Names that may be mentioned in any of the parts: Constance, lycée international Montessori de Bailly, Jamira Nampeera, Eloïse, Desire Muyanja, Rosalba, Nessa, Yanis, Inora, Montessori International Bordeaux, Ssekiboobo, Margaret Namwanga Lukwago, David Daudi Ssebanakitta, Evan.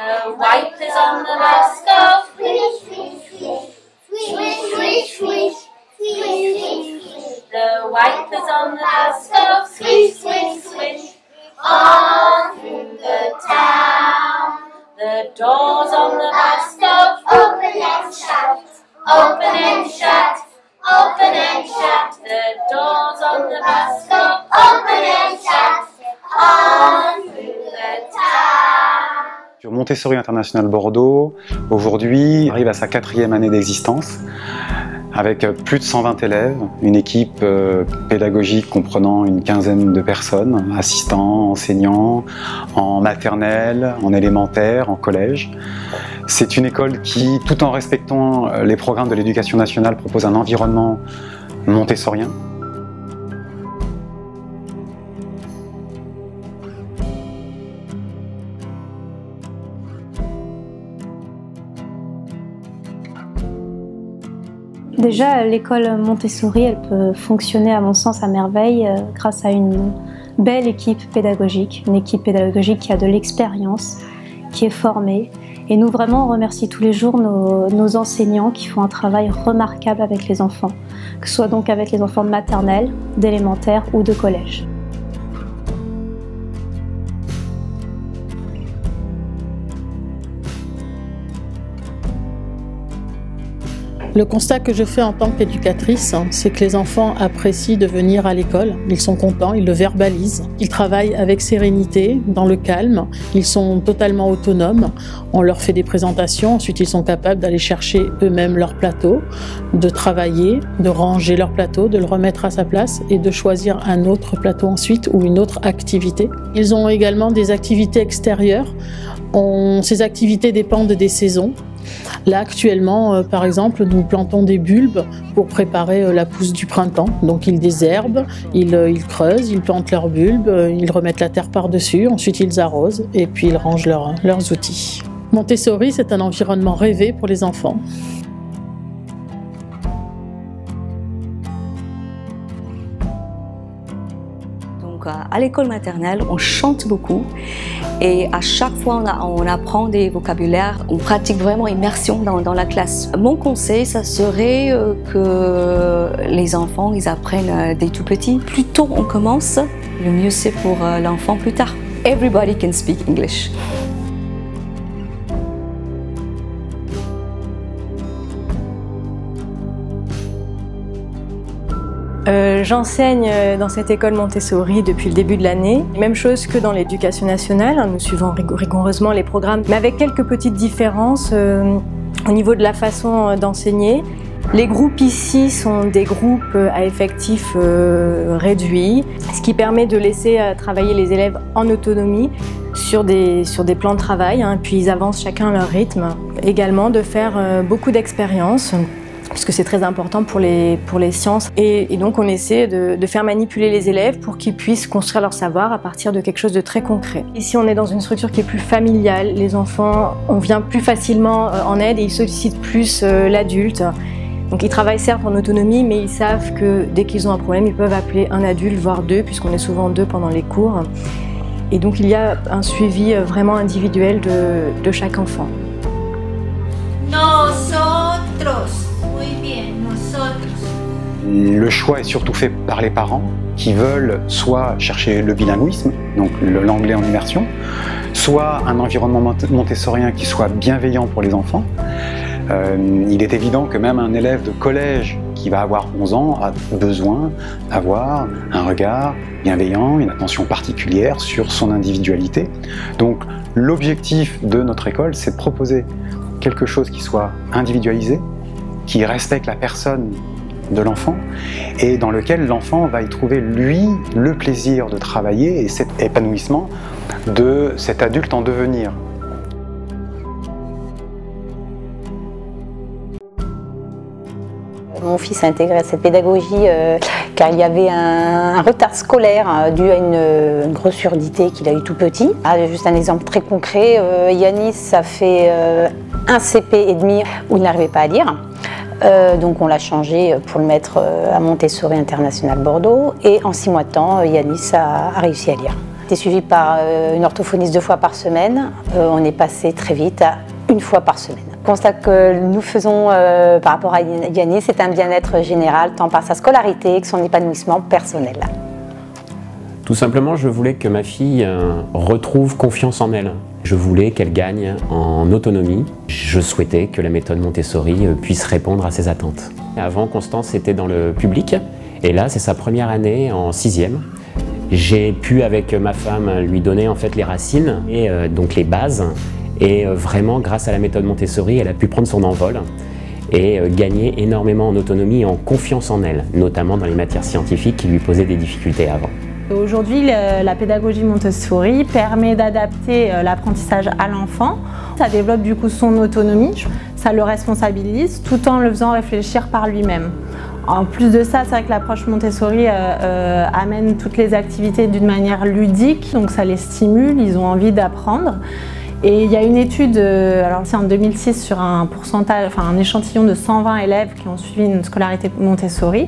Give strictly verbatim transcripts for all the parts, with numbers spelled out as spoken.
The white is on the rascal. Swish, swish, swish. Swish, swish, swish. Swish, swish. The white is on the rascal. Swish, swish, swish. All through the town. The doors on the rascal open and shut. Open and shut. Open and shut. The doors on the rascal open and shut. All through the town. Sur Montessori International Bordeaux, aujourd'hui, arrive à sa quatrième année d'existence, avec plus de cent vingt élèves, une équipe euh, pédagogique comprenant une quinzaine de personnes, assistants, enseignants, en maternelle, en élémentaire, en collège. C'est une école qui, tout en respectant les programmes de l'éducation nationale, propose un environnement montessorien. Déjà, l'école Montessori, elle peut fonctionner à mon sens à merveille grâce à une belle équipe pédagogique, une équipe pédagogique qui a de l'expérience, qui est formée. Et nous, vraiment, on remercie tous les jours nos, nos enseignants qui font un travail remarquable avec les enfants, que ce soit donc avec les enfants de maternelle, d'élémentaire ou de collège. Le constat que je fais en tant qu'éducatrice, c'est que les enfants apprécient de venir à l'école. Ils sont contents, ils le verbalisent. Ils travaillent avec sérénité, dans le calme. Ils sont totalement autonomes. On leur fait des présentations, ensuite ils sont capables d'aller chercher eux-mêmes leur plateau, de travailler, de ranger leur plateau, de le remettre à sa place et de choisir un autre plateau ensuite ou une autre activité. Ils ont également des activités extérieures. On, ces activités dépendent des saisons. Là actuellement, euh, par exemple, nous plantons des bulbes pour préparer euh, la pousse du printemps. Donc ils désherbent, ils, euh, ils creusent, ils plantent leurs bulbes, euh, ils remettent la terre par-dessus, ensuite ils arrosent et puis ils rangent leur, leurs outils. Montessori, c'est un environnement rêvé pour les enfants. À l'école maternelle, on chante beaucoup et à chaque fois on, a, on apprend des vocabulaires, on pratique vraiment immersion dans, dans la classe. Mon conseil, ça serait que les enfants, ils apprennent dès tout petit. Plus tôt on commence, le mieux c'est pour l'enfant plus tard. Everybody can speak English. Euh, J'enseigne dans cette école Montessori depuis le début de l'année. Même chose que dans l'éducation nationale, nous suivons rigoureusement les programmes, mais avec quelques petites différences euh, au niveau de la façon d'enseigner. Les groupes ici sont des groupes à effectifs euh, réduits, ce qui permet de laisser travailler les élèves en autonomie sur des, sur des plans de travail, hein, puis ils avancent chacun à leur rythme. Également de faire euh, beaucoup d'expériences, puisque c'est très important pour les, pour les sciences. Et, et donc on essaie de, de faire manipuler les élèves pour qu'ils puissent construire leur savoir à partir de quelque chose de très concret. Ici on est dans une structure qui est plus familiale, les enfants, on vient plus facilement en aide et ils sollicitent plus l'adulte. Donc ils travaillent certes en autonomie, mais ils savent que dès qu'ils ont un problème, ils peuvent appeler un adulte, voire deux, puisqu'on est souvent deux pendant les cours. Et donc il y a un suivi vraiment individuel de, de chaque enfant. Nosotros. Le choix est surtout fait par les parents qui veulent soit chercher le bilinguisme, donc l'anglais en immersion, soit un environnement montessorien qui soit bienveillant pour les enfants. Euh, il est évident que même un élève de collège qui va avoir onze ans a besoin d'avoir un regard bienveillant, une attention particulière sur son individualité. Donc l'objectif de notre école, c'est de proposer quelque chose qui soit individualisé, qui respecte la personne de l'enfant et dans lequel l'enfant va y trouver, lui, le plaisir de travailler et cet épanouissement de cet adulte en devenir. Mon fils a intégré à cette pédagogie euh, car il y avait un, un retard scolaire hein, dû à une, une grosse surdité qu'il a eu tout petit. Ah, juste un exemple très concret, euh, Yanis, ça fait euh, un C P et demi où il n'arrivait pas à lire. Euh, donc on l'a changé pour le mettre à Montessori International Bordeaux et en six mois de temps, Yanis a, a réussi à lire. était suivi par une orthophoniste deux fois par semaine. On est passé très vite à une fois par semaine. Le constat que nous faisons par rapport à Yanis, c'est un bien-être général, tant par sa scolarité que son épanouissement personnel. Tout simplement, je voulais que ma fille retrouve confiance en elle. Je voulais qu'elle gagne en autonomie. Je souhaitais que la méthode Montessori puisse répondre à ses attentes. Avant, Constance était dans le public, et là, c'est sa première année en sixième. J'ai pu, avec ma femme, lui donner en fait les racines, et euh, donc les bases, et euh, vraiment, grâce à la méthode Montessori, elle a pu prendre son envol et euh, gagner énormément en autonomie et en confiance en elle, notamment dans les matières scientifiques qui lui posaient des difficultés avant. Aujourd'hui, la pédagogie Montessori permet d'adapter l'apprentissage à l'enfant. Ça développe du coup son autonomie, ça le responsabilise tout en le faisant réfléchir par lui-même. En plus de ça, c'est vrai que l'approche Montessori euh, euh, amène toutes les activités d'une manière ludique, donc ça les stimule, ils ont envie d'apprendre. Et il y a une étude, alors c'est en deux mille six, sur un pourcentage, enfin un échantillon de cent vingt élèves qui ont suivi une scolarité Montessori.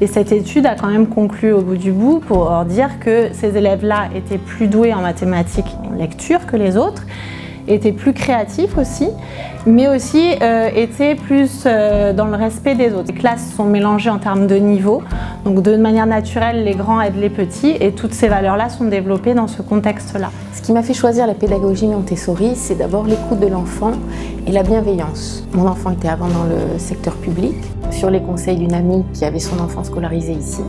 Et cette étude a quand même conclu au bout du bout pour dire que ces élèves-là étaient plus doués en mathématiques et en lecture que les autres, étaient plus créatifs aussi, mais aussi euh, étaient plus euh, dans le respect des autres. Les classes sont mélangées en termes de niveau, donc de manière naturelle, les grands aident les petits, et toutes ces valeurs-là sont développées dans ce contexte-là. Ce qui m'a fait choisir la pédagogie Montessori, c'est d'abord l'écoute de l'enfant et la bienveillance. Mon enfant était avant dans le secteur public, sur les conseils d'une amie qui avait son enfant scolarisé ici.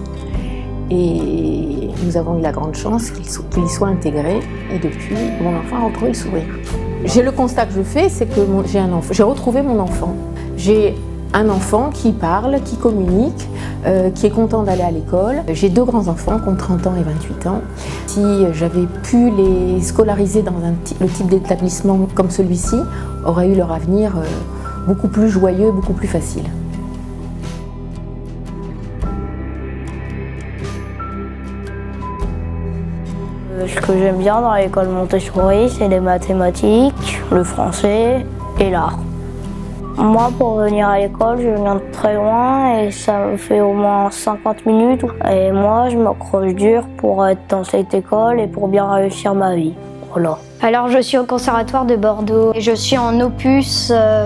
Et nous avons eu la grande chance qu'il y soit intégré, et depuis, mon enfant a retrouvé le sourire. J'ai le constat que je fais, c'est que j'ai retrouvé mon enfant. J'ai un enfant qui parle, qui communique, euh, qui est content d'aller à l'école. J'ai deux grands-enfants qui ont trente ans et vingt-huit ans. Si j'avais pu les scolariser dans un, le type d'établissement comme celui-ci, aurait eu leur avenir euh, beaucoup plus joyeux, beaucoup plus facile. Ce que j'aime bien dans l'école Montessori, c'est les mathématiques, le français et l'art. Moi, pour venir à l'école, je viens de très loin et ça me fait au moins cinquante minutes. Et moi, je m'accroche dur pour être dans cette école et pour bien réussir ma vie. Voilà. Alors, je suis au conservatoire de Bordeaux et je suis en opus euh,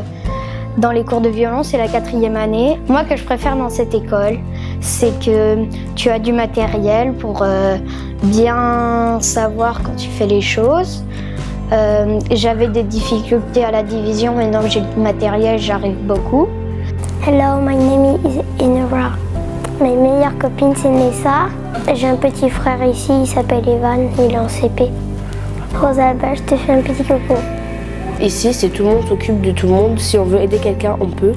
dans les cours de violon, c'est la quatrième année. Moi, ce que je préfère dans cette école, c'est que tu as du matériel pour euh, bien savoir quand tu fais les choses. Euh, J'avais des difficultés à la division, maintenant que j'ai du matériel, j'arrive beaucoup. Hello, my name is Inora. Ma meilleure copine, c'est Nessa. J'ai un petit frère ici, il s'appelle Evan, il est en C P. Rosalba, je te fais un petit coucou. Ici, c'est tout le monde s'occupe de tout le monde. Si on veut aider quelqu'un, on peut.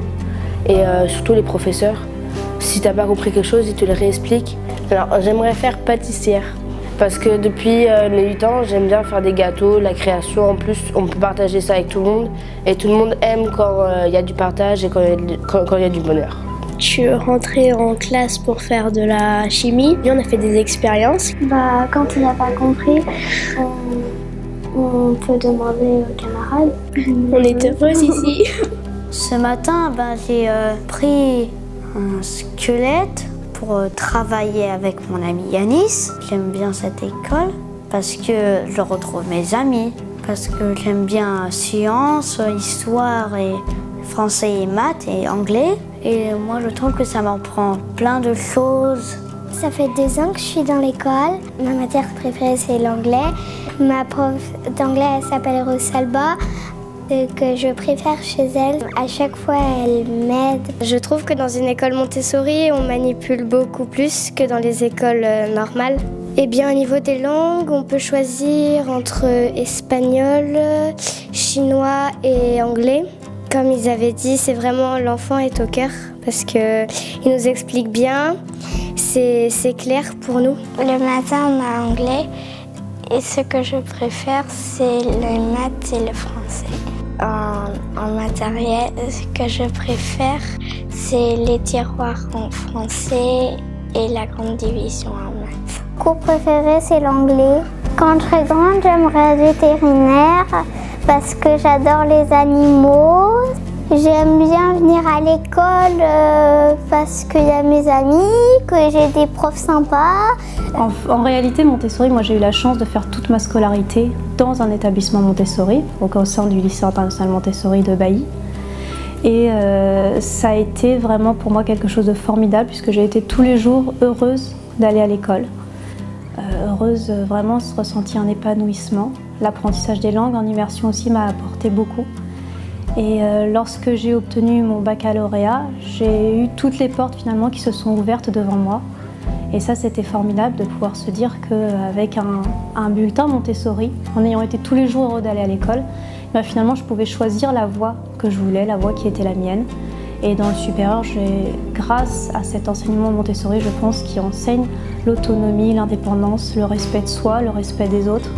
Et euh, surtout les professeurs. Si t'as pas compris quelque chose, ils te le réexpliquent. Alors, j'aimerais faire pâtissière. Parce que depuis euh, mes huit ans, j'aime bien faire des gâteaux, la création. En plus, on peut partager ça avec tout le monde. Et tout le monde aime quand il euh, y a du partage et quand il y, y a du bonheur. Je suis rentrée en classe pour faire de la chimie. Et on a fait des expériences. Bah, quand on n'a pas compris, on, on peut demander aux camarades. On est heureuses ici. Ce matin, ben, j'ai euh, pris un squelette pour travailler avec mon ami Yanis. J'aime bien cette école parce que je retrouve mes amis, parce que j'aime bien sciences, histoire, et français et maths et anglais. Et moi, je trouve que ça m'apprend plein de choses. Ça fait deux ans que je suis dans l'école. Ma matière préférée, c'est l'anglais. Ma prof d'anglais, elle s'appelle Rosalba. Ce que je préfère chez elle, à chaque fois, elle m'aide. Je trouve que dans une école Montessori, on manipule beaucoup plus que dans les écoles normales. Et bien, au niveau des langues, on peut choisir entre espagnol, chinois et anglais. Comme ils avaient dit, c'est vraiment l'enfant est au cœur parce qu'ils nous expliquent bien, c'est clair pour nous. Le matin, on a anglais et ce que je préfère, c'est les maths et le français. En, en matériel, ce que je préfère, c'est les tiroirs en français et la grande division en maths. Mon cours préféré, c'est l'anglais. Quand je serai grande, j'aimerais être vétérinaire parce que j'adore les animaux. J'aime bien venir à l'école euh, parce qu'il y a mes amis, que j'ai des profs sympas. En, en réalité, Montessori, moi j'ai eu la chance de faire toute ma scolarité dans un établissement Montessori, donc au sein du lycée international Montessori de Bailly. Et euh, ça a été vraiment pour moi quelque chose de formidable puisque j'ai été tous les jours heureuse d'aller à l'école. Euh, heureuse vraiment de ressentir un épanouissement. L'apprentissage des langues en immersion aussi m'a apporté beaucoup. Et euh, lorsque j'ai obtenu mon baccalauréat, j'ai eu toutes les portes finalement qui se sont ouvertes devant moi. Et ça, c'était formidable de pouvoir se dire qu'avec un, un bulletin Montessori, en ayant été tous les jours heureux d'aller à l'école, ben finalement je pouvais choisir la voie que je voulais, la voie qui était la mienne. Et dans le supérieur, grâce à cet enseignement Montessori, je pense, qui enseigne l'autonomie, l'indépendance, le respect de soi, le respect des autres,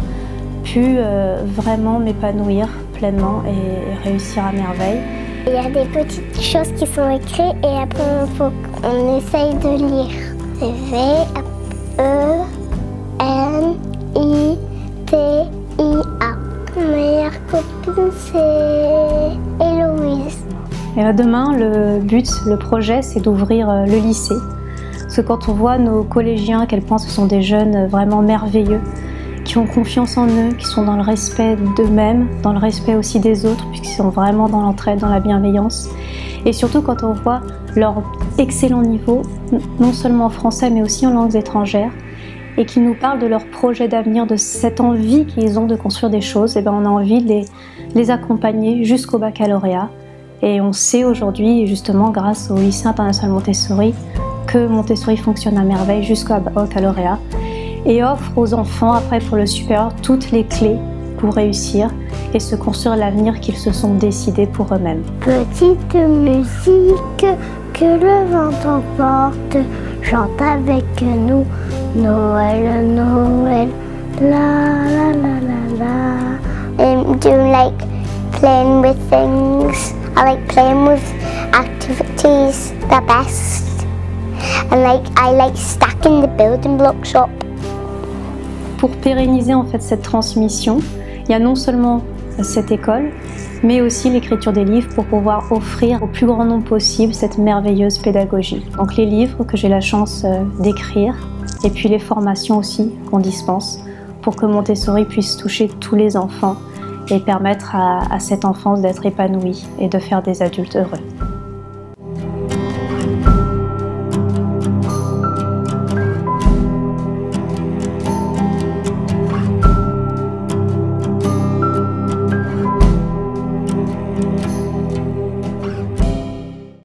pu euh, vraiment m'épanouir pleinement et réussir à merveille. Il y a des petites choses qui sont écrites et après on, faut on essaye de lire. C'est V E N I T I A. Ma meilleure copine, c'est Eloïse. Et demain, le but, le projet, c'est d'ouvrir le lycée. Parce que quand on voit nos collégiens, à quel point ce sont des jeunes vraiment merveilleux, qui ont confiance en eux, qui sont dans le respect d'eux-mêmes, dans le respect aussi des autres, puisqu'ils sont vraiment dans l'entraide, dans la bienveillance. Et surtout quand on voit leur excellent niveau, non seulement en français, mais aussi en langues étrangères, et qui nous parlent de leur projet d'avenir, de cette envie qu'ils ont de construire des choses, et bien on a envie de les, les accompagner jusqu'au baccalauréat. Et on sait aujourd'hui, justement, grâce au lycée international Montessori, que Montessori fonctionne à merveille jusqu'au baccalauréat, et offre aux enfants, après pour le supérieur, toutes les clés pour réussir et se construire l'avenir qu'ils se sont décidés pour eux-mêmes. Petite musique que le vent emporte, chante avec nous, Noël, Noël, la la la la la. And do you like playing with things? I like playing with activities the best. And like I like stacking the building blocks up. Pour pérenniser en fait cette transmission, il y a non seulement cette école, mais aussi l'écriture des livres pour pouvoir offrir au plus grand nombre possible cette merveilleuse pédagogie. Donc les livres que j'ai la chance d'écrire, et puis les formations aussi qu'on dispense, pour que Montessori puisse toucher tous les enfants et permettre à, à cette enfance d'être épanouie et de faire des adultes heureux.